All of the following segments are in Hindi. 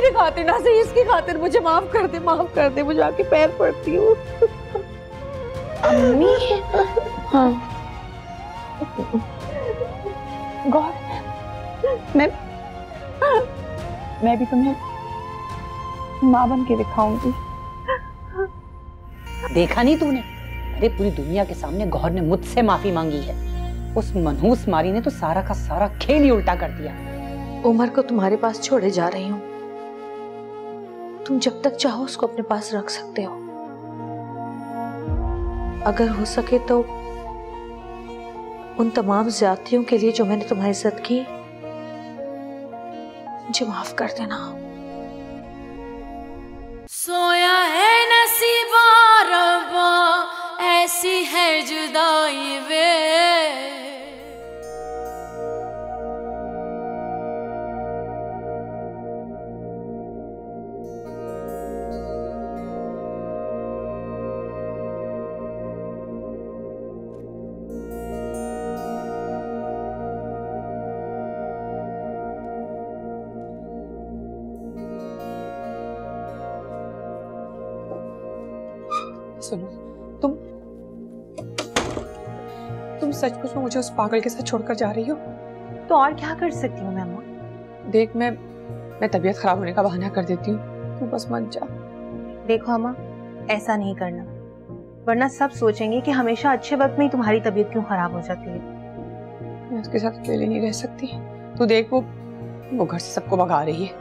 मेरी खातिर ना सही, इसकी खातिर मुझे माफ कर दे, माफ कर दे, मुझे आपके पैर पड़ती हूँ। अम्मी हाँ गॉड, मैं भी तुम्हें माँ बन के दिखाऊंगी। देखा नहीं तूने, अरे पूरी दुनिया के सामने गौहर ने मुझसे माफी मांगी है। उस मनहूस मारी ने तो सारा का सारा खेल ही उल्टा कर दिया। उमर को तुम्हारे पास छोड़े जा रही हूँ, तुम जब तक चाहो उसको अपने पास रख सकते हो। अगर हो सके तो उन तमाम ज्यादतियों के लिए जो मैंने तुम्हारी इज्जत की, मुझे माफ कर देना। सोया है नसीबा रब्बा, ऐसी है जुदाई वे, सचमुच में मुझे उस पागल के साथ छोड़कर जा रही हो? तो और क्या कर सकती हूँ मैं अम्मा? देख मैं तबीयत खराब होने का बहाना कर देती हूँ, तू बस मन जा। देखो अम्मा, ऐसा नहीं करना, वरना सब सोचेंगे कि हमेशा अच्छे वक्त में ही तुम्हारी तबीयत क्यों खराब हो जाती है। मैं उसके साथ अकेले नहीं रह सकती। तू देख वो घर से सबको भगा रही है,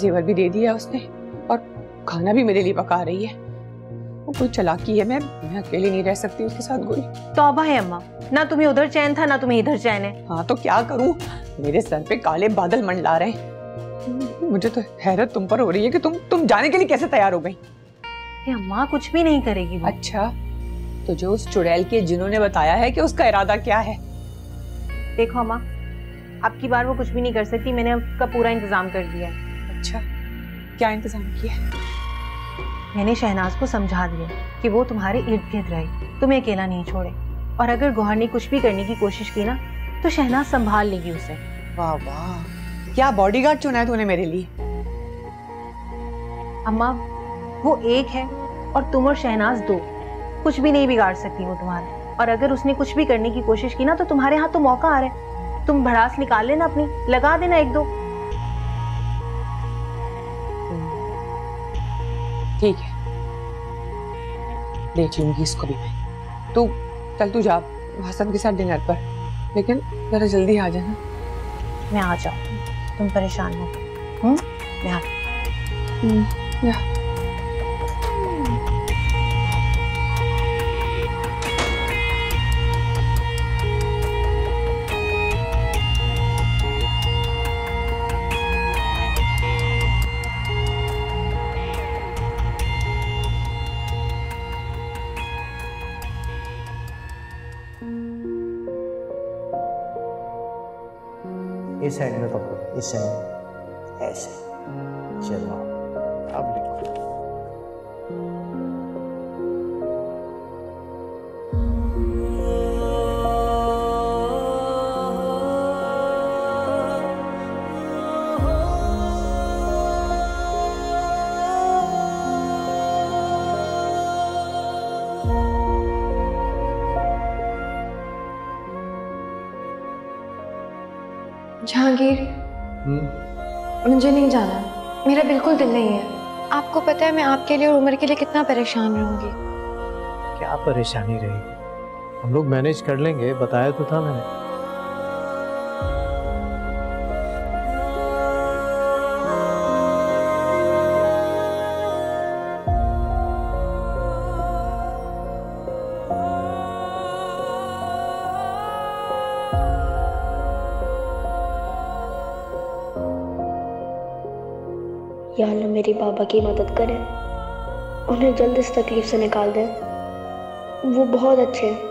जेवर भी दे दिया उसने और खाना भी मेरे लिए पका रही है। कोई चलाकी है, मैं अकेले नहीं रह सकती उसके साथ। गोरी तौबा है अम्मा, ना तुम्हें उधर चैन था ना तुम्हें इधर चैन है। हाँ तो क्या करूं, मेरे सर पे काले बादल मंडला रहे हैं। मुझे तो हैरत तुम पर हो रही है कि तुम जाने के लिए कैसे तैयार हो गई। अम्मा कुछ भी नहीं करेगी। अच्छा तो जो उस चुड़ैल के जिन्होंने बताया है कि उसका इरादा क्या है? देखो अम्मा, अब की बार वो कुछ भी नहीं कर सकती, मैंने उसका पूरा इंतजाम कर दिया। अच्छा क्या इंतजाम किया? मैंने शहनाज को समझा दिया कि वो तुम्हारे इर्द गिर्द रहे, तुम्हें अकेला नहीं छोड़े, और अगर गौहर ने कुछ भी करने की कोशिश की ना तो शहनाज संभाल लेगी उसे। वाह वाह, क्या बॉडीगार्ड चुना है तूने मेरे लिए। अम्मा वो एक है और तुम और शहनाज दो, कुछ भी नहीं बिगाड़ सकती वो तुम्हारे, और अगर उसने कुछ भी करने की कोशिश की ना तो तुम्हारे हाथ तो मौका आ रहा है, तुम भड़ास निकाल लेना अपनी, लगा देना एक दो। ठीक है, देख लूंगी इसको भी मैं। तू चल, तू जा हसन के साथ डिनर पर, लेकिन जरा जल्दी आ जाना। मैं आ जाऊँ, तुम परेशान हो। मैं इस हैंड में पकड़ो, इस हैंड ऐसे, चलो अब लिखो। जहांगीर मुझे नहीं जाना, मेरा बिल्कुल दिल नहीं है। आपको पता है मैं आपके लिए और उमर के लिए कितना परेशान रहूंगी। क्या परेशानी रही, हम लोग मैनेज कर लेंगे, बताया तो था मैंने। या अल्लाह मेरी बाबा की मदद करें, उन्हें जल्द इस तकलीफ से निकाल दें, वो बहुत अच्छे हैं।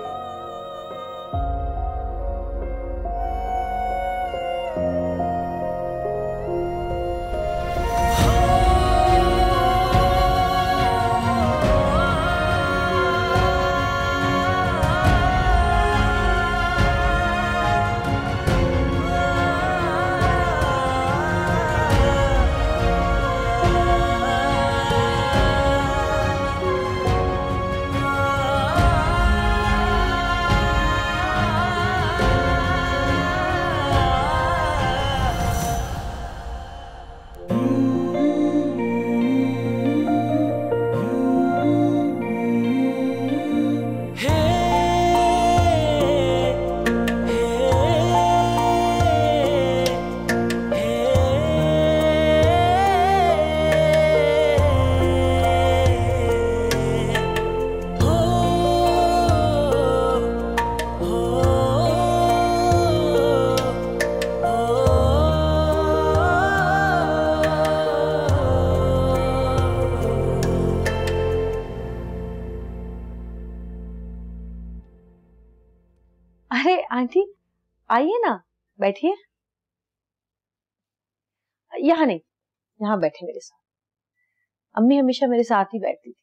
अरे आंटी आइए ना, बैठिए। यहाँ नहीं, यहाँ बैठे मेरे साथ। अम्मी हमेशा मेरे साथ ही बैठती थी।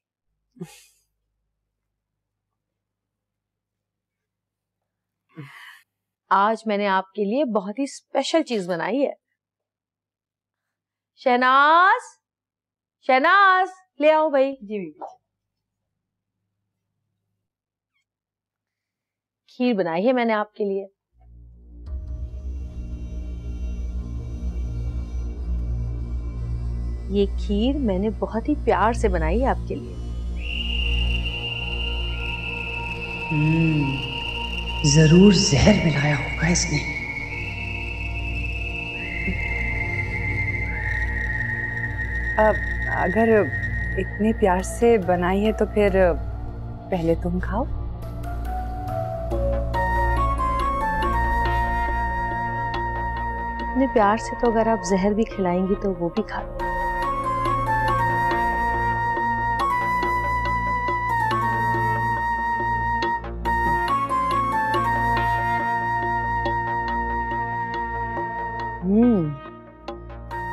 आज मैंने आपके लिए बहुत ही स्पेशल चीज बनाई है। शहनाज, शहनाज ले आओ भाई। जी बीबी, खीर बनाई है मैंने आपके लिए। ये खीर मैंने बहुत ही प्यार से बनाई है आपके लिए। जरूर जहर मिलाया होगा इसने। अब अगर इतने प्यार से बनाई है तो फिर पहले तुम खाओ। इतने प्यार से तो अगर आप जहर भी खिलाएंगी तो वो भी खा लो।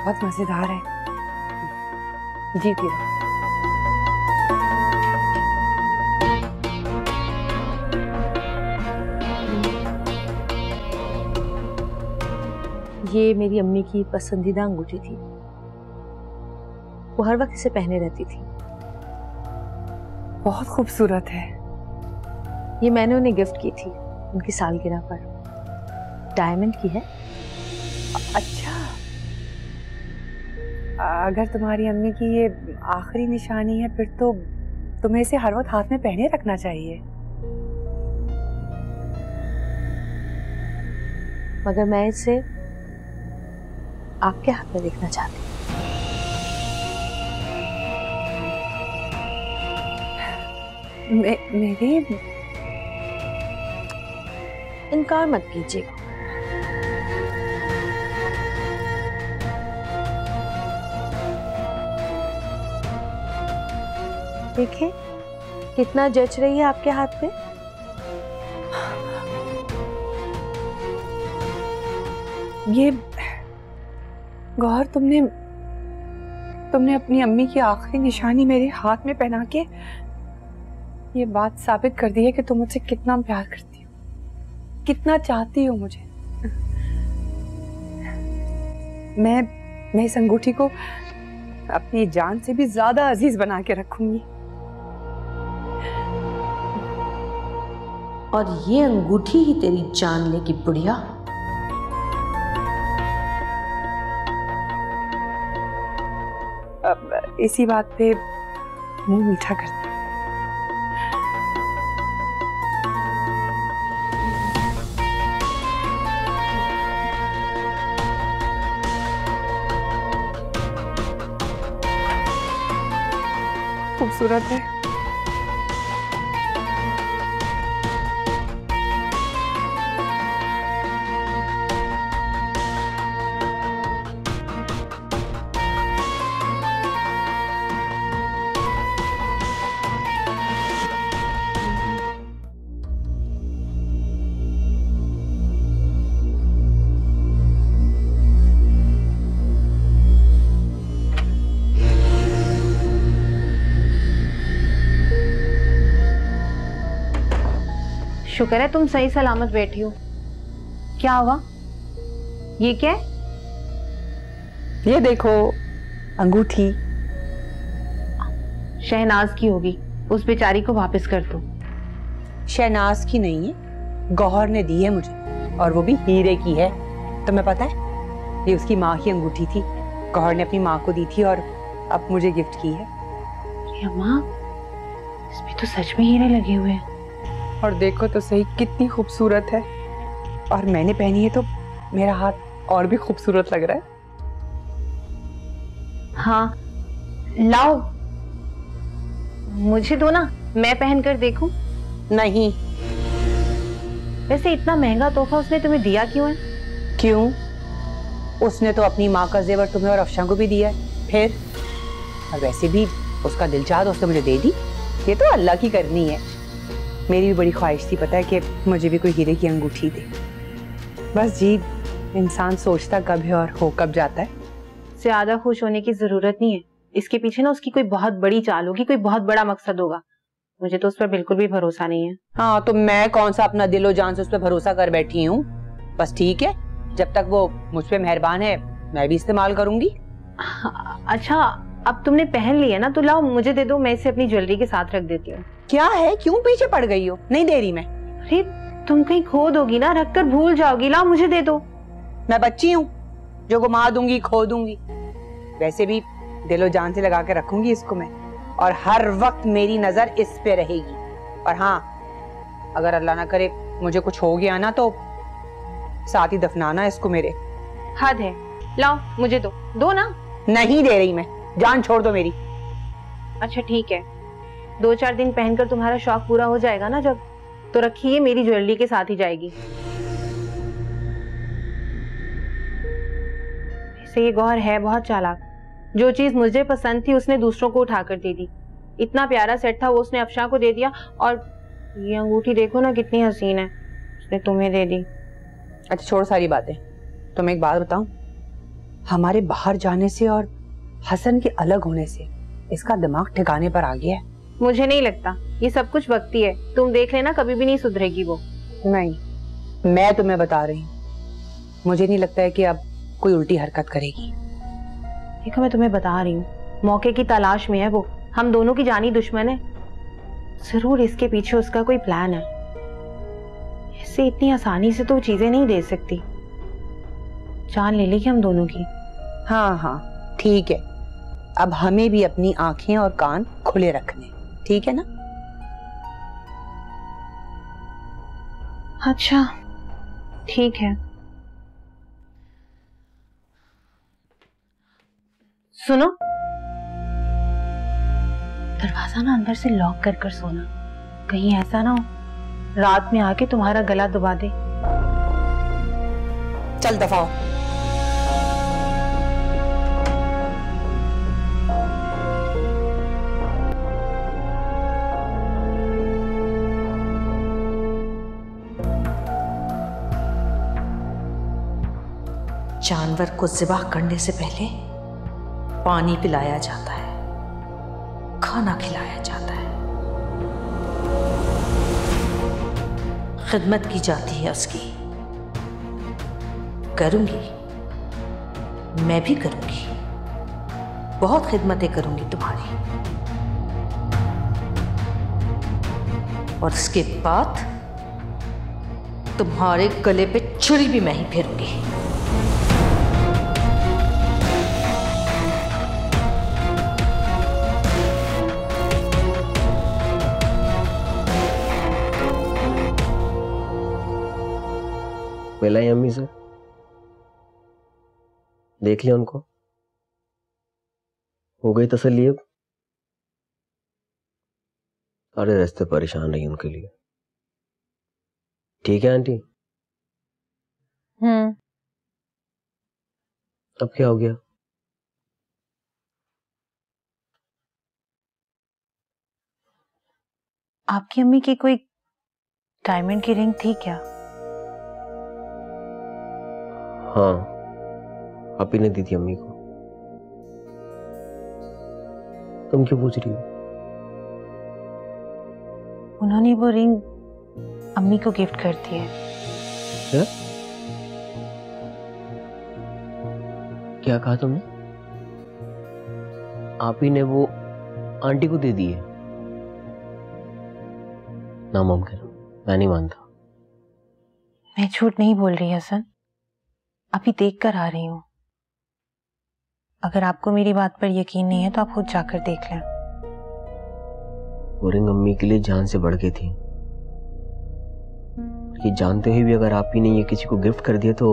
बहुत मजेदार है। जी किरण, ये मेरी अम्मी की पसंदीदा अंगूठी थी, वो हर वक्त इसे पहने रहती थी। बहुत खूबसूरत है। ये मैंने उन्हें गिफ्ट की थी उनकी सालगिरह पर। डायमंड की है। अच्छा, अगर तुम्हारी अम्मी की ये आखिरी निशानी है फिर तो तुम्हें इसे हर वक्त हाथ में पहने रखना चाहिए। मगर मैं इसे आपके हाथ में देखना चाहती हूँ। मेरी इनकार मत कीजिएगा। देखें कितना जच रही है आपके हाथ पे। ये गौहर, तुमने अपनी अम्मी की आखिरी निशानी मेरे हाथ में पहना के ये बात साबित कर दी है कि तुम मुझसे कितना प्यार करती हो, कितना चाहती हो मुझे। मैं इस अंगूठी को अपनी जान से भी ज्यादा अजीज बना के रखूंगी। और ये अंगूठी ही तेरी जान लेगी बुढ़िया। अब इसी बात पे मुंह मीठा करते। खूबसूरत है। शुक्र है तुम सही सलामत बैठी हो। क्या हुआ? ये क्या? ये देखो अंगूठी शहनाज की होगी, उस बेचारी को वापस कर दो। शहनाज की नहीं है, गौहर ने दी है मुझे, और वो भी हीरे की है। तुम्हें पता है ये उसकी माँ की अंगूठी थी। गौहर ने अपनी माँ को दी थी और अब मुझे गिफ्ट की है। ये माँ, इसमें तो सच में हीरे लगे हुए हैं। और देखो तो सही कितनी खूबसूरत है। और मैंने पहनी है तो मेरा हाथ और भी खूबसूरत लग रहा है। हाँ लाओ, मुझे दो ना, मैं पहनकर देखूं। नहीं। वैसे इतना महंगा तोहफा उसने तुम्हें दिया क्यों है? क्यों? उसने तो अपनी माँ का जेवर तुम्हें और अफशान को भी दिया है। फिर? और वैसे भी उसका दिल चाहा तो उसने मुझे दे दी। ये तो अल्लाह की करनी है। मेरी भी बड़ी ख्वाहिश थी, पता है, कि मुझे भी कोई हीरे की अंगूठी दे। बस जी, इंसान सोचता कब है और हो कब जाता है। ज्यादा खुश होने की जरूरत नहीं है, इसके पीछे ना उसकी कोई बहुत बड़ी चाल होगी, कोई बहुत बड़ा मकसद होगा। मुझे तो उस पर बिल्कुल भी भरोसा नहीं है। हाँ, तो मैं कौन सा अपना दिलो जान से उस पर भरोसा कर बैठी हूँ। बस ठीक है, जब तक वो मुझ पर मेहरबान है मैं भी इस्तेमाल करूंगी। अच्छा, अब तुमने पहन लिया ना, तो लाओ मुझे दे दो, मैं इसे अपनी ज्वेलरी के साथ रख देती हूँ। क्या है, क्यों पीछे पड़ गई हो? नहीं दे रही मैं। अरे तुम कहीं खो दोगी ना, रख कर भूल जाओगी, लाओ मुझे दे दो। मैं बच्ची हूँ जो घुमा दूंगी, खो दूंगी? वैसे भी दिलो जान से लगा के रखूंगी इसको मैं, और हर वक्त मेरी नजर इस पे रहेगी। और हाँ, अगर अल्लाह ना करे मुझे कुछ हो गया ना, तो साथ ही दफनाना इसको मेरे। हद है, लाओ मुझे दो। दो ना। नहीं दे रही मैं, जान छोड़ दो मेरी। अच्छा ठीक है, 2-4 दिन पहनकर तुम्हारा शौक पूरा हो जाएगा ना जब, तो रखिए, मेरी ज्वेलरी के साथ ही जाएगी। ऐसे ये गौहर है बहुत चालाक, जो चीज मुझे पसंद थी उसने दूसरों को उठा कर दे दी। इतना प्यारा सेट था वो उसने अफशा को दे दिया, और ये अंगूठी देखो ना कितनी हसीन है, उसने तुम्हें दे दी। अच्छा छोड़ सारी बातें, तुम एक बात बताऊं, हमारे बाहर जाने से और हसन के अलग होने से इसका दिमाग ठिकाने पर आ गया है। मुझे नहीं लगता, ये सब कुछ वक्ती है, तुम देख लेना, कभी भी नहीं सुधरेगी वो। नहीं, मैं तुम्हें बता रही हूँ, मुझे नहीं लगता है कि अब कोई उल्टी हरकत करेगी। देखो मैं तुम्हें बता रही हूँ, मौके की तलाश में है वो, हम दोनों की जानी दुश्मन है। जरूर इसके पीछे उसका कोई प्लान है, इससे इतनी आसानी से तो चीजें नहीं दे सकती। जान ले लेगी हम दोनों की। हाँ हाँ ठीक है, अब हमें भी अपनी आंखें और कान खुले रखने, ठीक है ना? अच्छा ठीक है। सुनो, दरवाजा ना अंदर से लॉक कर सोना, कहीं ऐसा ना हो रात में आके तुम्हारा गला दबा दे। चल दफाओ। जानवर को ज़िबाह करने से पहले पानी पिलाया जाता है, खाना खिलाया जाता है, खिदमत की जाती है उसकी। करूंगी, मैं भी करूंगी, बहुत खिदमतें करूंगी तुम्हारी, और उसके बाद तुम्हारे गले पे छुरी भी मैं ही फेरूंगी। मिला ही अम्मी से, देख लिया उनको, हो गई तसल्ली। अब सारे रास्ते परेशान रही उनके लिए। ठीक है आंटी। अब क्या हो गया? आपकी अम्मी की कोई डायमंड की रिंग थी क्या? हाँ, आप ही ने दी थी अम्मी को। तुम क्यों पूछ रही हो? उन्होंने वो रिंग अम्मी को गिफ्ट कर दी है। क्या? क्या कहा तुमने? आप ही ने वो आंटी को दे दी है? ना मुमकिन, मैं नहीं मानता। मैं झूठ नहीं बोल रही हसन, अभी देख कर आ रही हूँ। अगर आपको मेरी बात पर यकीन नहीं है तो आप खुद जाकर देख लें। वो रिंग अम्मी के लिए जान से बढ़ के थी। ये जानते हुए भी अगर आप ही ने ये किसी को गिफ्ट कर दिया तो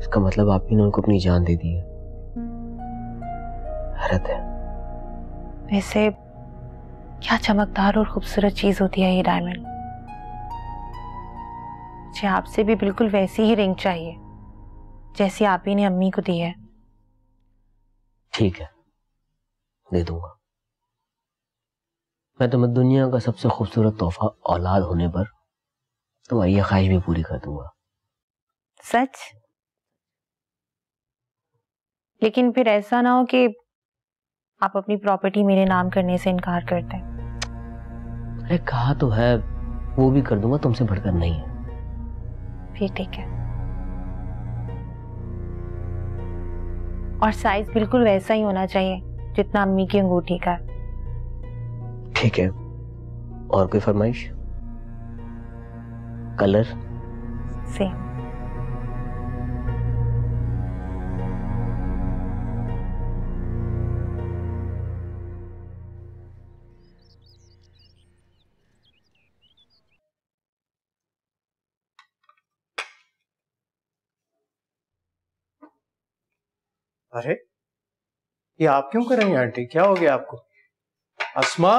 इसका मतलब आप ही ने उनको अपनी जान दे दी है। हैरत है। वैसे क्या चमकदार और खूबसूरत चीज होती है ये डायमंड। मुझे आपसे भी बिल्कुल वैसी ही रिंग चाहिए जैसी आप ही ने अम्मी को दी है। ठीक है, दे दूंगा। मैं तुम्हें दुनिया का सबसे खूबसूरत तोहफा औलाद होने पर तुम्हारी यह ख्वाहिश भी पूरी कर दूंगा। सच? लेकिन फिर ऐसा ना हो कि आप अपनी प्रॉपर्टी मेरे नाम करने से इनकार करते हैं। अरे कहा तो है वो भी कर दूंगा, तुमसे बढ़कर नहीं है। फिर ठीक है, और साइज बिल्कुल वैसा ही होना चाहिए जितना अम्मी की अंगूठी का। ठीक है, और कोई फरमाइश? Colour same. अरे ये आप क्यों कर रही हैं आंटी? क्या हो गया आपको? अस्मा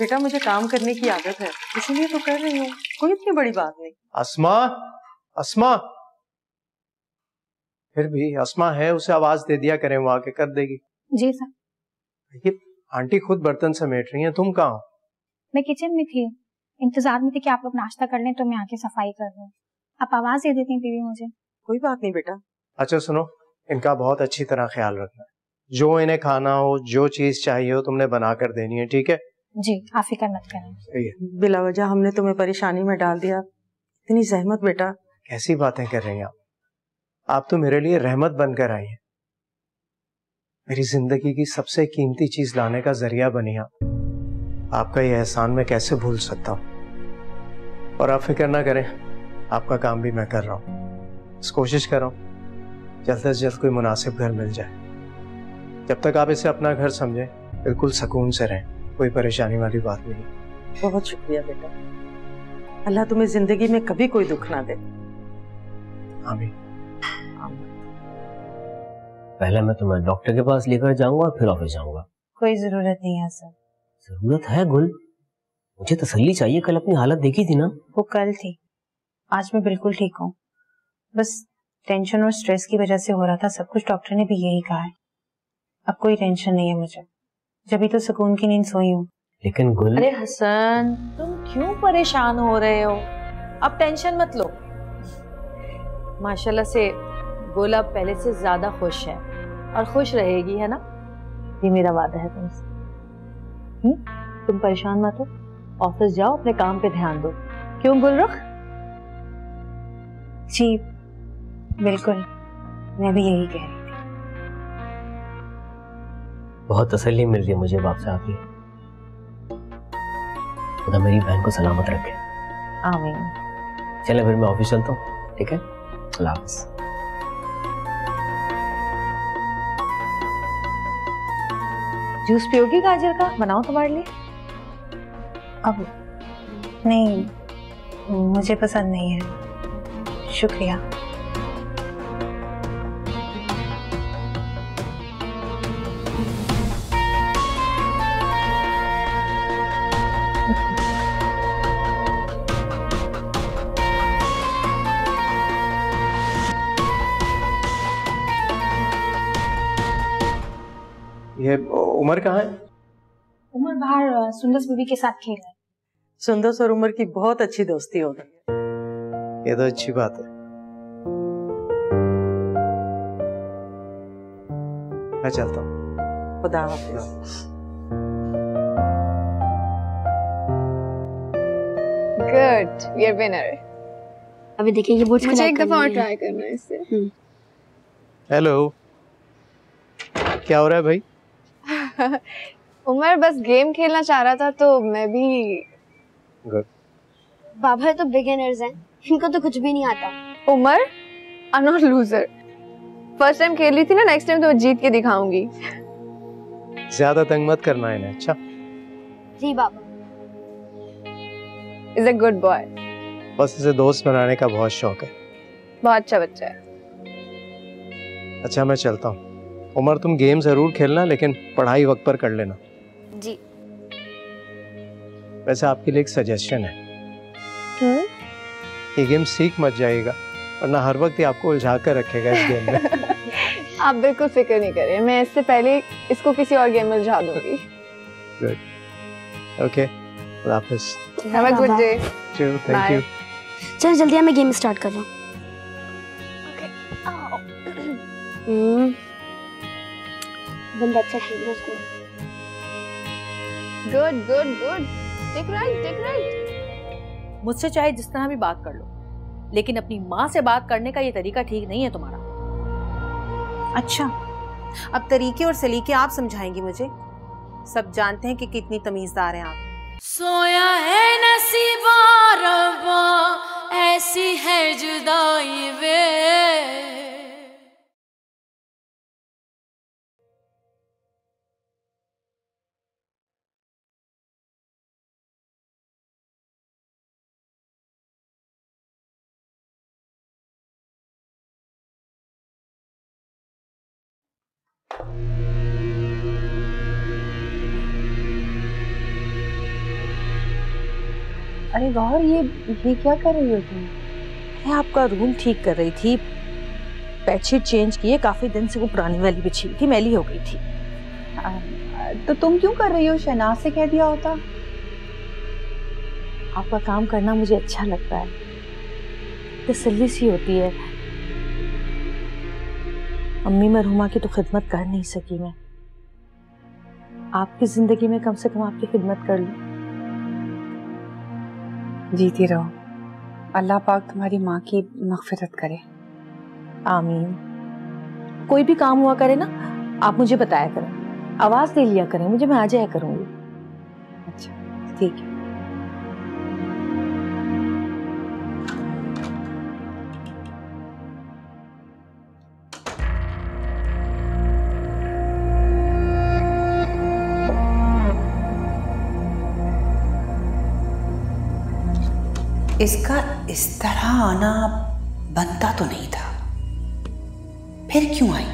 बेटा, मुझे काम करने की आदत है, इसीलिए तो कर रही हूँ, कोई इतनी बड़ी बात नहीं। अस्मा, अस्मा, फिर भी अस्मा है, उसे आवाज दे दिया करें, वो आके कर देगी। जी सर। ये आंटी खुद बर्तन समेट रही हैं, तुम कहाँ हो? मैं किचन में थी, इंतजार में थी कि आप लोग नाश्ता कर लें, तो मैं आके सफाई कर रही हूँ। आप आवाज दे देती हैं बीवी मुझे। कोई बात नहीं बेटा। अच्छा सुनो, इनका बहुत अच्छी तरह ख्याल रखना है, जो इन्हें खाना हो, जो चीज चाहिए हो, तुमने बना कर देनी है, ठीक है? जी, आप फिक्र मत करें। बिला वजह हमने तुम्हें परेशानी में डाल दिया, इतनी जहमत बेटा। कैसी बातें कर रही हैं आप तो मेरे लिए रहमत बनकर आई हैं। मेरी जिंदगी की सबसे कीमती चीज लाने का जरिया बनी आप। आपका ये एहसान मैं कैसे भूल सकता हूँ। और आप फिक्र ना करें, आपका काम भी मैं कर रहा हूँ, कोशिश कर रहा हूँ जल्द से जल्द कोई मुनासिब घर मिल जाए। जब तक आप इसे अपना घर समझें, बिल्कुल सुकून से रहें, कोई परेशानी वाली बात नहीं। बहुत शुक्रिया बेटा, अल्लाह तुम्हें जिंदगी में कभी कोई दुख ना दे। आमीन। पहले मैं तुम्हें डॉक्टर के पास लेकर जाऊंगा, फिर ऑफिस जाऊंगा। कोई जरूरत नहीं है सर। जरूरत है गुल, मुझे तसल्ली चाहिए। कल अपनी हालत देखी थी ना? वो कल थी, आज मैं बिल्कुल ठीक हूँ। बस टेंशन और स्ट्रेस की वजह से हो रहा था सब कुछ, डॉक्टर ने भी यही कहा है। अब कोई टेंशन नहीं है मुझे, जब भी तो सुकून की नींद सोई हूँ। लेकिन गुल। अरे हसन, तुम क्यों परेशान हो रहे हो? अब टेंशन मत लो। माशाल्लाह से गुल अब पहले से ज्यादा खुश है, और खुश रहेगी, है ना? ये मेरा वादा है तुमसे। तुम परेशान मत हो, ऑफिस जाओ, अपने काम पे ध्यान दो। क्यों गुलरुख? जी बिल्कुल, मैं भी यही कह रही थी। बहुत तसल्ली मिल रही है मुझे बाप से आपकी। खुदा मेरी बहन को सलामत रखे। आमीन। चले फिर मैं ऑफिस चलता हूँ, ठीक है? अल्लाह हाफ़िज़। जूस पियोगी गाजर का? बनाओ तुम्हारे लिए। अब नहीं, मुझे पसंद नहीं है, शुक्रिया। ये उमर कहाँ है? उमर बाहर सुंदस बीबी के साथ खेल रहा है। सुंदस और उमर की बहुत अच्छी दोस्ती हो गई है। ये तो अच्छी बात है। मैं चलता हूँ। खुदा हाफ़िज़। Good, we are winner. अभी देखिए ये बोझ मुझे एक दफा ट्राई करना है इससे। हेलो, क्या हो रहा है भाई? उमर बस गेम खेलना चाह रहा था, तो मैं भी। Good. बाबा तो बिगिनर्स हैं, इनको तो कुछ भी नहीं आता। Umar, I'm not loser. First time खेल ली थी ना, next time तो जीत के दिखाऊंगी। ज़्यादा तंग मत करना इन्हें, अच्छा? जी बाबा। He's a good boy. बस इसे दोस्त बनाने का बहुत शौक है। बहुत अच्छा बच्चा है। अच्छा मैं चलता हूँ। उमर तुम गेम जरूर खेलना, लेकिन पढ़ाई वक्त पर कर लेना। जी। वैसे आपके लिए एक सजेशन है। ये गेम सीख मत जाइएगा, वरना हर वक्त ही आपको उलझा कर रखेगा इस गेम में। आप बिल्कुल फिक्र नहीं करें, मैं इससे पहले इसको किसी और गेम में उलझा दूंगी। Okay. Allah Hafiz. Have a good day. Too. Thank you. चलो जल्दी हमें गेम स्टार्ट कर लो। Okay. बंदा अच्छा खेल रहा है उसको। Good, good, good. Take right, take right. मुझसे चाहे जिस तरह भी बात कर लो, लेकिन अपनी माँ से बात करने का ये तरीका ठीक नहीं है तुम्हारा। अच्छा, अब तरीके और सलीके आप समझाएंगी मुझे। सब जानते हैं कि कितनी तमीज़दार हैं आप। सोया है नसीबा रब्बा, ऐसी है जुदाई वे। अरे गौर, ये क्या कर रही हो तुम? मैं आपका रूम ठीक कर रही थी। बेडशीट चेंज किए, काफी दिन से वो पुरानी वाली बिछी थी, मैली हो गई थी। तो तुम क्यों कर रही हो? शहनाज से कह दिया होता। आपका काम करना मुझे अच्छा लगता है, तसल्ली सी होती है। अम्मी मरहुमा की तो खिदमत कर नहीं सकी मैं। आपकी जिंदगी में कम से कम आपकी खिदमत कर लूं। जीती रहो, अल्लाह पाक तुम्हारी माँ की मगफिरत करे। आमीन। कोई भी काम हुआ करे ना, आप मुझे बताया करें, आवाज दे लिया करें मुझे, मैं आ जाया करूंगी। अच्छा ठीक है। इसका इस तरह आना बनता तो नहीं था, फिर क्यों आई?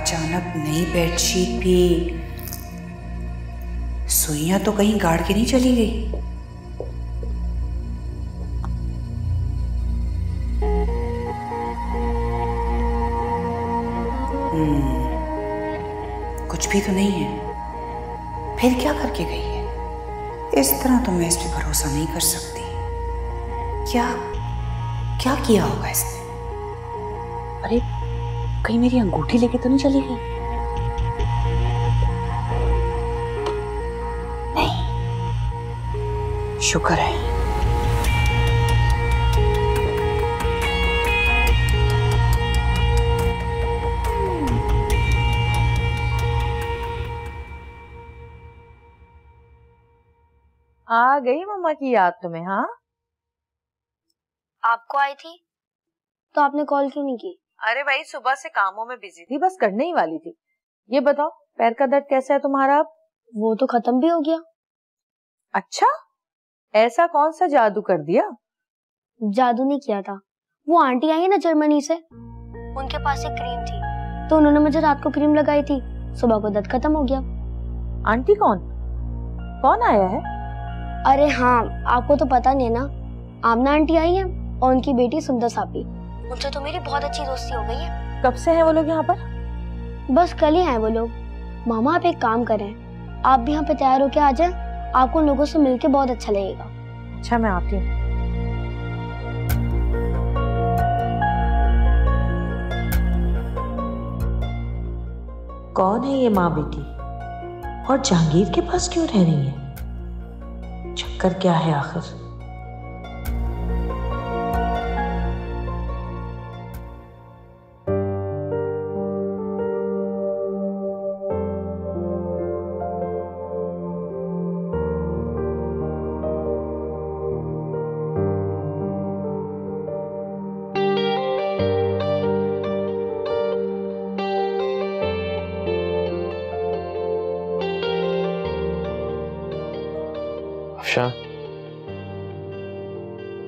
अचानक नई बेडशीट भी, सुइयां तो कहीं गाड़ के नहीं चली गई? कुछ भी तो नहीं है, फिर क्या करके गई है? इस तरह तो मैं इस पे भरोसा नहीं कर सकती। क्या किया होगा इसने? अरे कहीं मेरी अंगूठी लेके तो नहीं चली गई? नहीं, शुक्र है। आ गई मम्मा की याद तुम्हें? हाँ, आपको आई थी तो आपने कॉल क्यों नहीं की? अरे भाई, सुबह से कामों में बिजी थी, बस करने ही वाली थी। ये बताओ, पैर का दर्द कैसा है तुम्हारा अब? वो तो खत्म भी हो गया। अच्छा, ऐसा कौन सा जादू कर दिया? जादू नहीं किया था, वो आंटी आई है ना जर्मनी से, उनके पास एक क्रीम थी तो उन्होंने मुझे रात को क्रीम लगाई थी, सुबह को दर्द खत्म हो गया। आंटी कौन कौन आया है? अरे हाँ, आपको तो पता नहीं ना, आमना आंटी आई है और उनकी बेटी सुंदर सापी। उनसे तो मेरी बहुत अच्छी दोस्ती हो गई है। कब से हैं वो लोग यहाँ पर? बस कल ही आए वो लोग। मामा आप एक काम करें, आप भी यहाँ पे तैयार होके आ जाएं, आपको लोगों से मिलके बहुत अच्छा लगेगा। अच्छा, मैं आती हूँ। कौन है ये माँ बेटी, और जहांगीर के पास क्यों रह रही है? चक्कर क्या है आखिर?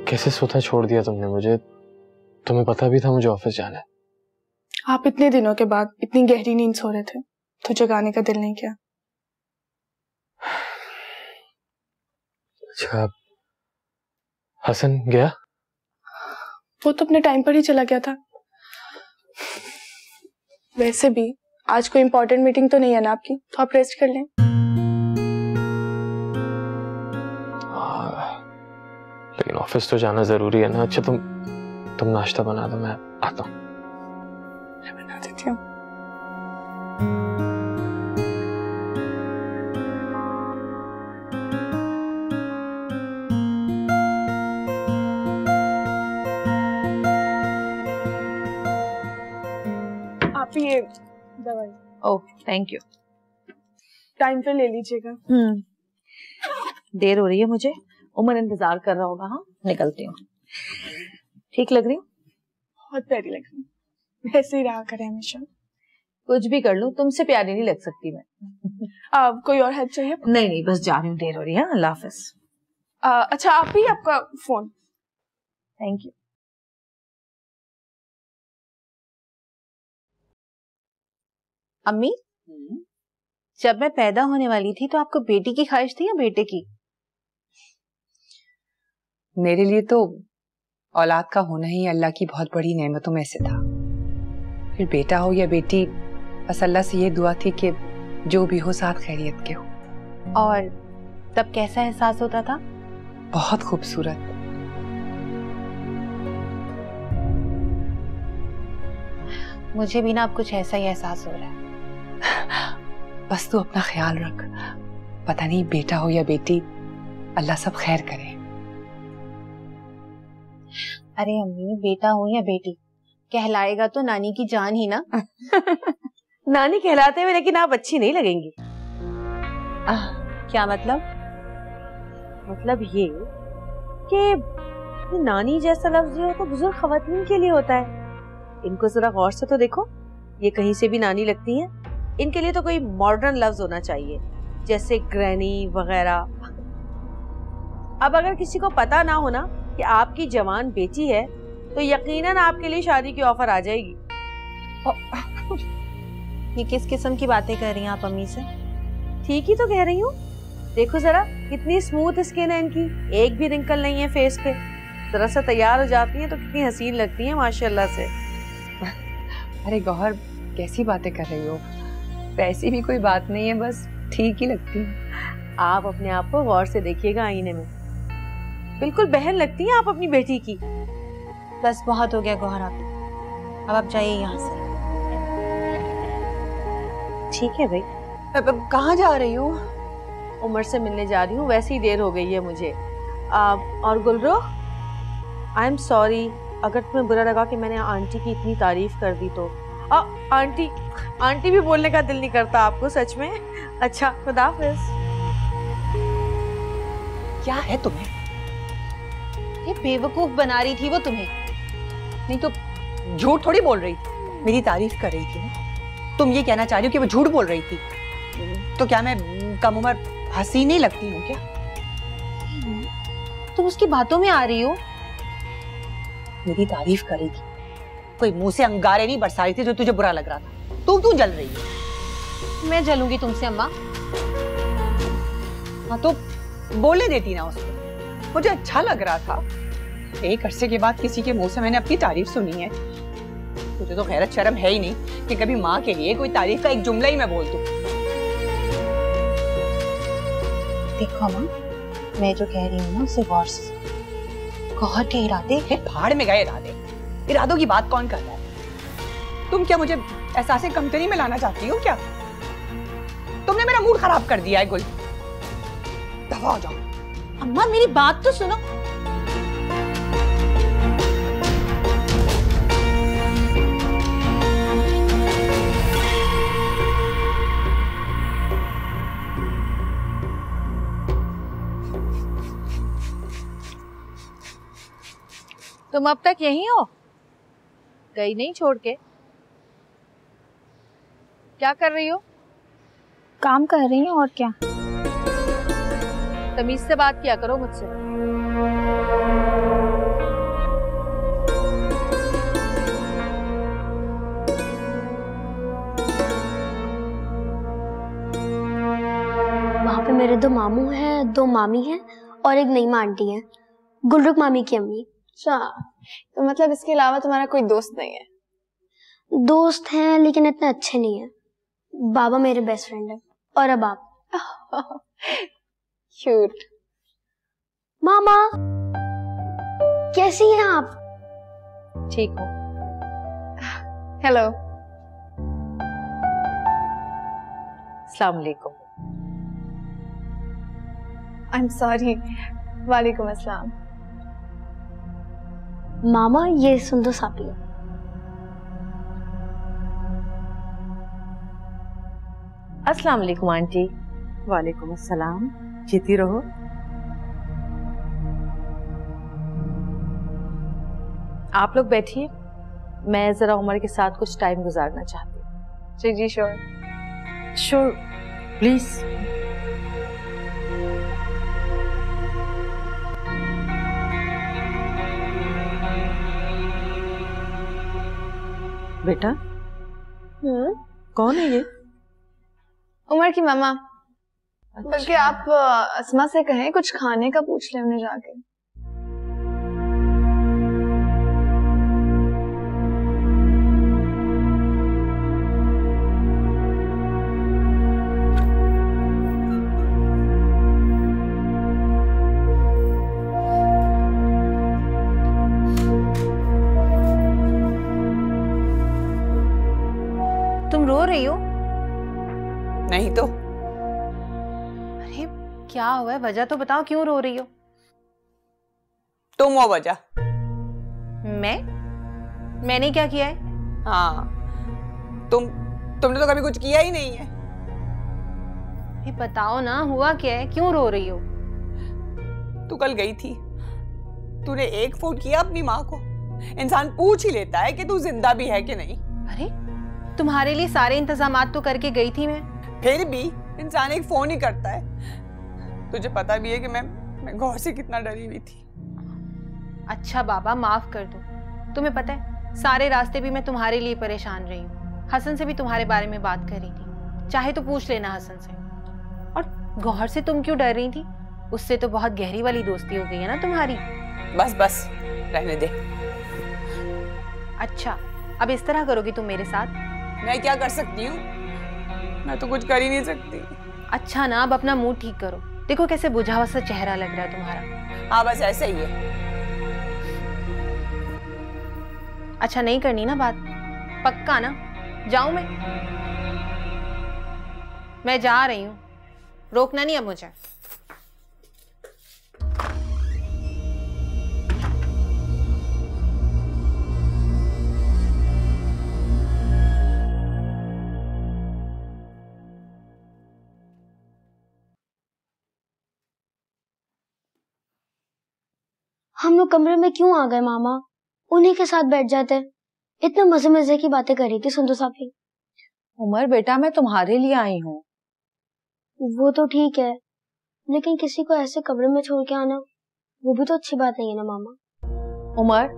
कैसे सोता छोड़ दिया तुमने मुझे? तुम्हें पता भी था मुझे ऑफिस जाना है। आप इतने दिनों के बाद इतनी गहरी नींद सो रहे थे तो जगाने का दिल नहीं किया। अच्छा, हसन गया? वो तो अपने टाइम पर ही चला गया था। वैसे भी आज कोई इंपॉर्टेंट मीटिंग तो नहीं है ना आपकी, तो आप रेस्ट कर लें। ऑफिस तो जाना जरूरी है ना। अच्छा तुम नाश्ता बना दो, मैं आता हूँ। मैं बना देती हूँ। आप ये दवाई। Oh thank you. टाइम पे ले लीजिएगा। देर हो रही है मुझे, उमर इंतजार कर रहा होगा। हाँ निकलती हूँ। ठीक लग रही हूँ? बहुत प्यारी लग रही हूँ। ऐसे ही रहा करें हमेशा। कुछ भी कर लूँ तुमसे प्यारी नहीं लग सकती मैं। कोई और हेल्प चाहिए? नहीं नहीं बस जा रही हूँ, देर हो रही है। अल्लाह हाफिज। अच्छा आप ही, आपका फोन। Thank you. अम्मी जब मैं पैदा होने वाली थी तो आपको बेटी की ख्वाहिश थी या बेटे की? मेरे लिए तो औलाद का होना ही अल्लाह की बहुत बड़ी नेमतों में से था। फिर बेटा हो या बेटी, बस अल्लाह से ये दुआ थी कि जो भी हो साथ खैरियत के हो। और तब कैसा एहसास होता था? बहुत खूबसूरत। मुझे भी ना अब कुछ ऐसा ही एहसास हो रहा है। बस तू अपना ख्याल रख, पता नहीं बेटा हो या बेटी, अल्लाह सब खैर करे। अरे अम्मी बेटा हो या बेटी, कहलाएगा तो नानी की जान ही ना। नानी कहलाते हुए लेकिन आप अच्छी नहीं लगेंगी। क्या मतलब? मतलब ये कि नानी जैसा लफ्ज जो है तो बुजुर्ग खवातीन के लिए होता है। इनको जरा गौर से तो देखो, ये कहीं से भी नानी लगती है। इनके लिए तो कोई मॉडर्न लफ्ज होना चाहिए, जैसे ग्रैनी वगैरह। अब अगर किसी को पता ना होना कि आपकी जवान बेटी है तो यकीनन आपके लिए शादी की ऑफर आ जाएगी। ये किस किस्म की बातें कर रही हैं आप अम्मी से? ठीक ही तो कह रही हूँ। देखो जरा कितनी स्मूथ स्किन है इनकी, एक भी रिंकल नहीं है फेस पे। जरा सा तैयार हो जाती हैं तो कितनी हसीन लगती हैं माशाल्लाह से। अरे गौहर कैसी बातें कर रही हो? वैसी भी कोई बात नहीं है, बस ठीक ही लगती है। आप अपने आप को गौर से देखिएगा आईने में, बिल्कुल बहन लगती हैं आप अपनी बेटी की। बस बहुत हो गया गौहर, अब आप जाइए यहाँ से। ठीक है भाई। अब कहाँ जा रही हूँ? उमर से मिलने जा रही हूँ, वैसे ही देर हो गई है मुझे। और गुलरो आई एम सॉरी अगर तुम्हें बुरा लगा कि मैंने आंटी की इतनी तारीफ कर दी तो। आंटी आंटी भी बोलने का दिल नहीं करता आपको सच में। अच्छा खुदा हाफिज। क्या है तुम्हें? ये बेवकूफ बना रही थी वो तुम्हें, नहीं तो झूठ थोड़ी बोल रही थी। मेरी तारीफ कर रही थी ना, तुम ये कहना चाह रही हो कि वो झूठ बोल रही थी? तो क्या मैं कम उम्र हंसी नहीं लगती हूँ क्या? तुम उसकी बातों में आ रही हो। मेरी तारीफ कर रही थी, कोई मुंह से अंगारे नहीं बरसा रही थी जो तुझे बुरा लग रहा था। तुम क्यों जल रही हो? मैं जलूंगी तुमसे अम्मा? हाँ तो बोलने देती ना उसको। मुझे अच्छा लग रहा था, एक अरसे के बाद किसी के मुंह से मैंने अपनी तारीफ सुनी है। तुझे तो गैरत शर्म है ही नहीं कि कभी माँ के लिए कोई तारीफ का एक जुमला ही मैं बोल दूं। देखो माँ, मैं जो कह रही हूँ ना उसे गौर से। गौहर के इरादे भाड़ में गए। इरादे इरादों की बात कौन कर रहा है? तुम क्या मुझे एहसास कमतरी में लाना चाहती हो क्या? तुमने मेरा मूड खराब कर दिया है गुल। दफा हो जाओ। अम्मा मेरी बात तो सुनो। तुम अब तक यहीं हो? गई नहीं छोड़ के? क्या कर रही हो? काम कर रही हूँ। और क्या? तमीज से बात किया करो मुझसे। वहाँ पे मेरे दो मामू हैं, दो मामी हैं और एक नईमा आंटी हैं, गुलरुख मामी की अम्मी। अच्छा तो मतलब इसके अलावा तुम्हारा कोई दोस्त नहीं है? दोस्त हैं लेकिन इतने अच्छे नहीं हैं। बाबा मेरे बेस्ट फ्रेंड हैं और अब आप। क्यूट। मामा कैसी हैं आप? ठीक हूँ। हेलो, अस्सलाम वालेकुम। आई एम सॉरी, वालेकुम अस्सलाम। मामा ये सुन दो सापिया। अस्सलाम वालेकुम आंटी। वालेकुम अस्सलाम, जीती रहो। आप लोग बैठिए, मैं जरा उमर के साथ कुछ टाइम गुजारना चाहती हूँ। जी जी, श्योर श्योर, प्लीज। बेटा, कौन है ये? उमर की मामा। अच्छा। बल्कि आप अस्मा से कहें कुछ खाने का पूछ ले उन्हें जाके। रो रही हो? नहीं तो। अरे क्या हुआ है, वजह तो बताओ, क्यों रो रही हो? तुम हो वजह। मैंने क्या किया है? हाँ, तुमने तो कभी कुछ किया ही नहीं है। अरे बताओ ना, हुआ क्या है, क्यों रो रही हो? तू कल गई थी, तूने एक फोन किया अपनी माँ को। इंसान पूछ ही लेता है कि तू जिंदा भी है कि नहीं। अरे तुम्हारे लिए सारे इंतजामात तो करके गई थी मैं। फिर भी इंसान एक फोन ही करता है। तुझे पता भी है कि मैं गौर से कितना डरी हुई थी। अच्छा बाबा, माफ कर दो। तुम्हें पता है सारे रास्ते भी मैं तुम्हारे लिए परेशान रही हूँ। हसन से भी तुम्हारे बारे में बात कर रही थी, चाहे तो पूछ लेना हसन से। और गौहर से तुम क्यों डर रही थी? उससे तो बहुत गहरी वाली दोस्ती हो गई है ना तुम्हारी। बस बस, रहने दे। अच्छा, अब इस तरह करोगी तुम मेरे साथ? मैं क्या कर सकती हूँ, मैं तो कुछ कर ही नहीं सकती। अच्छा ना, अब अपना मूड ठीक करो। देखो कैसे बुझा हुआ सा चेहरा लग रहा है तुम्हारा। हाँ बस ऐसे ही है। अच्छा नहीं करनी ना बात, पक्का ना? जाऊँ मैं जा रही हूँ, रोकना नहीं अब मुझे। हम लोग कमरे में क्यों आ गए मामा? उन्हीं के साथ बैठ जाते। इतने मजे मजे की बातें कर रही थी सुंदर साफी। उमर बेटा, मैं तुम्हारे लिए आई हूँ। वो तो ठीक है, लेकिन किसी को ऐसे कमरे में छोड़ के आना, वो भी तो अच्छी बात नहीं है ना मामा। उमर,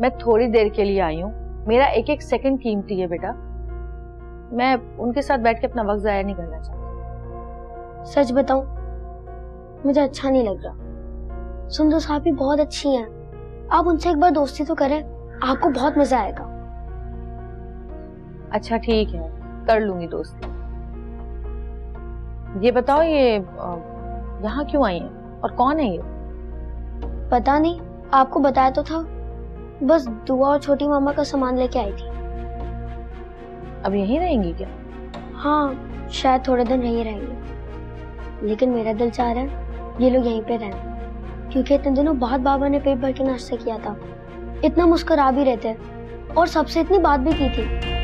मैं थोड़ी देर के लिए आई हूँ, मेरा एक एक सेकंड कीमती है बेटा। मैं उनके साथ बैठ के अपना वक्त जाया नहीं करना चाहती। सच बताऊं, मुझे अच्छा नहीं लग रहा। सुंदर साहब बहुत अच्छी हैं, आप उनसे एक बार दोस्ती तो करें, आपको बहुत मजा आएगा। अच्छा ठीक है, कर लूंगी दोस्ती। ये बताओ, ये यहाँ क्यों आई हैं और कौन है ये? पता नहीं, आपको बताया तो था। बस दुआ और छोटी मामा का सामान लेके आई थी। अब यहीं रहेंगी क्या? हाँ, शायद थोड़े दिन यहीं रहेंगी, लेकिन मेरा दिल चाह रहा है ये लोग यहीं पे रहें, क्योंकि इतने दिनों बाद बाबा ने पेट भर के नाश्ता किया था। इतना मुस्कुरा भी रहते और सबसे इतनी बात भी की थी।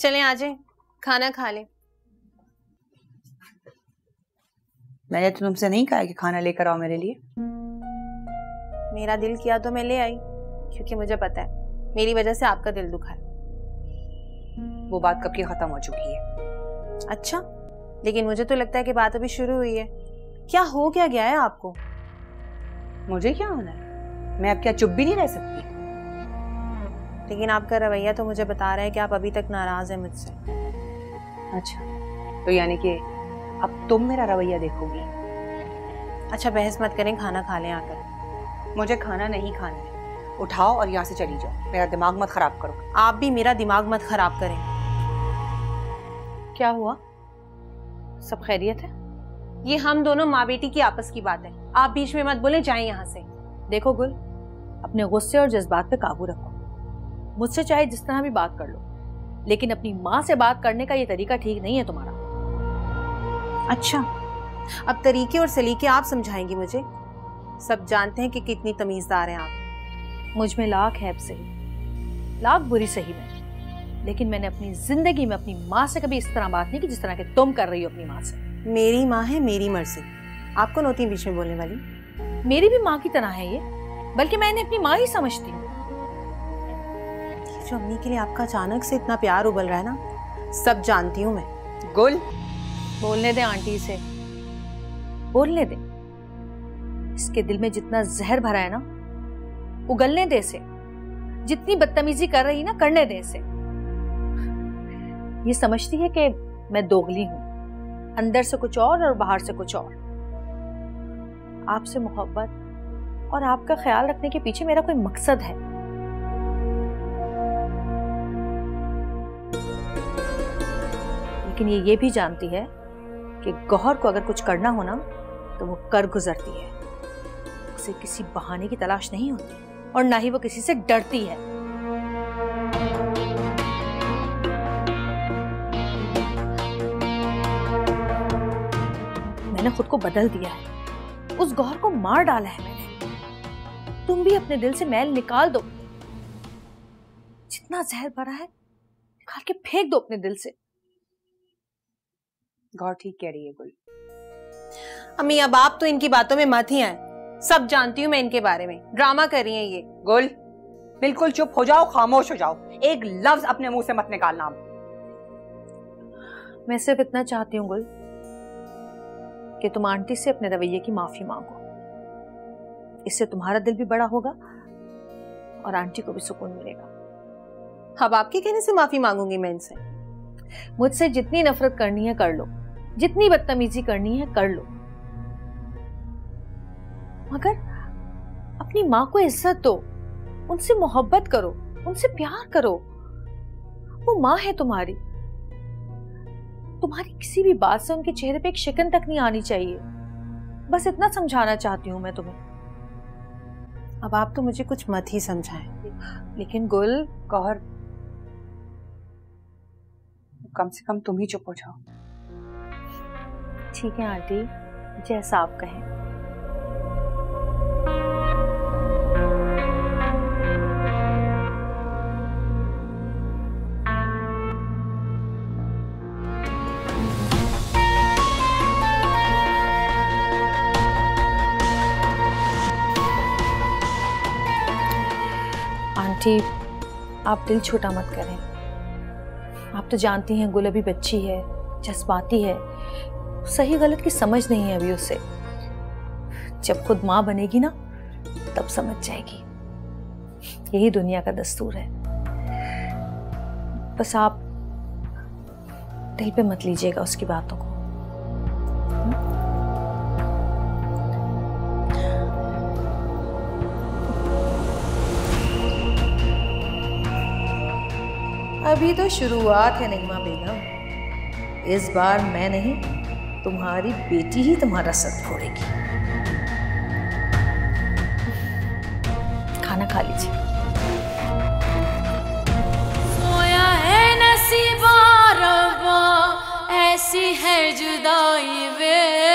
चलें आजे, खाना खा ले। मैंने तो तुमसे नहीं कहा कि खाना लेकर आओ मेरे लिए। मेरा दिल किया तो मैं ले आई, क्योंकि मुझे पता है मेरी वजह से आपका दिल दुखा है। वो बात कब की खत्म हो चुकी है। अच्छा, लेकिन मुझे तो लगता है कि बात अभी शुरू हुई है। क्या हो क्या गया है आपको? मुझे क्या होना है, मैं अब क्या चुप भी नहीं रह सकती? लेकिन आपका रवैया तो मुझे बता रहा है कि आप अभी तक नाराज हैं मुझसे। अच्छा, तो यानी कि अब तुम मेरा रवैया देखोगी? अच्छा, बहस मत करें, खाना खा लें आकर। मुझे खाना नहीं खाना है, उठाओ और यहाँ से चली जाओ, मेरा दिमाग मत खराब करो। आप भी मेरा दिमाग मत खराब करें। क्या हुआ, सब खैरियत है? ये हम दोनों माँ बेटी की आपस की बात है, आप बीच में मत बोले, जाएं यहाँ से। देखो गुल, अपने गुस्से और जज्बात पे काबू रखो, मुझसे चाहे जिस तरह भी बात कर लो, लेकिन अपनी माँ से बात करने का ये तरीका ठीक नहीं है तुम्हारा। अच्छा, अब तरीके और सलीके आप समझाएंगी मुझे? सब जानते हैं कि कितनी तमीज़दार हैं आप। मुझ में लाख हैब सही, लाख बुरी सही में, लेकिन मैंने अपनी जिंदगी में अपनी माँ से कभी इस तरह बात नहीं की जिस तरह के तुम कर रही हो अपनी माँ से। मेरी माँ है, मेरी मर्जी, आपको नौती बीच में बोलने वाली? मेरी भी माँ की तरह है ये, बल्कि मैंने अपनी माँ ही समझती हूँ। जो अम्मी के लिए आपका अचानक से इतना प्यार उबल रहा है ना, सब जानती हूँ मैं। गुल, बोलने दे आंटी से, बोलने दे। इसके दिल में जितना जहर भरा है ना, उगलने दे इसे। जितनी बदतमीजी कर रही ना, करने दे इसे। ये समझती है कि मैं दोगली हूँ, अंदर से कुछ और बाहर से कुछ और। आपसे मोहब्बत और आपका ख्याल रखने के पीछे मेरा कोई मकसद है। लेकिन ये भी जानती है कि गौहर को अगर कुछ करना हो ना, तो वो कर गुजरती है। उसे किसी बहाने की तलाश नहीं होती और ना ही वो किसी से डरती है। मैंने खुद को बदल दिया है, उस गौहर को मार डाला है मैंने। तुम भी अपने दिल से मैल निकाल दो, जितना जहर भरा है निकाल के फेंक दो अपने दिल से। गौहर ठीक कह रही है गुल। अम्मी, अब आप तो इनकी बातों में मत ही आए, सब जानती हूँ मैं इनके बारे में, ड्रामा कर रही है ये। गुल, बिल्कुल चुप हो जाओ, खामोश हो जाओ, एक लफ्ज अपने मुंह से मत निकालना। मैं सिर्फ इतना चाहती हूँ गुल कि तुम आंटी से अपने रवैये की माफी मांगो, इससे तुम्हारा दिल भी बड़ा होगा और आंटी को भी सुकून मिलेगा। अब आपके कहने से माफी मांगूंगी मैं इनसे। मुझसे जितनी नफरत करनी है कर लो, जितनी बदतमीजी करनी है कर लो, मगर अपनी माँ को इज्जत दो, उनसे मोहब्बत करो, उनसे प्यार करो। वो माँ है तुम्हारी, तुम्हारी किसी भी बात से उनके चेहरे पे एक शिकन तक नहीं आनी चाहिए। बस इतना समझाना चाहती हूँ मैं तुम्हें। अब आप तो मुझे कुछ मत ही समझाएं। लेकिन गुल, गौहर, कम से कम तुम ही चुप हो जाओ। ठीक है आंटी, जैसा आप कहें। आप दिल छोटा मत करें, आप तो जानती हैं गुल अभी बच्ची है, जज्बाती है, सही गलत की समझ नहीं है अभी उसे। जब खुद माँ बनेगी ना, तब समझ जाएगी। यही दुनिया का दस्तूर है। बस आप दिल पे मत लीजिएगा उसकी बातों को। अभी तो शुरुआत है नईमा बेगम, इस बार मैं नहीं, तुम्हारी बेटी ही तुम्हारा सर फोड़ेगी। खाना खा लीजिए। सोया है नसीबा रवा, ऐसी है जुदाई वे।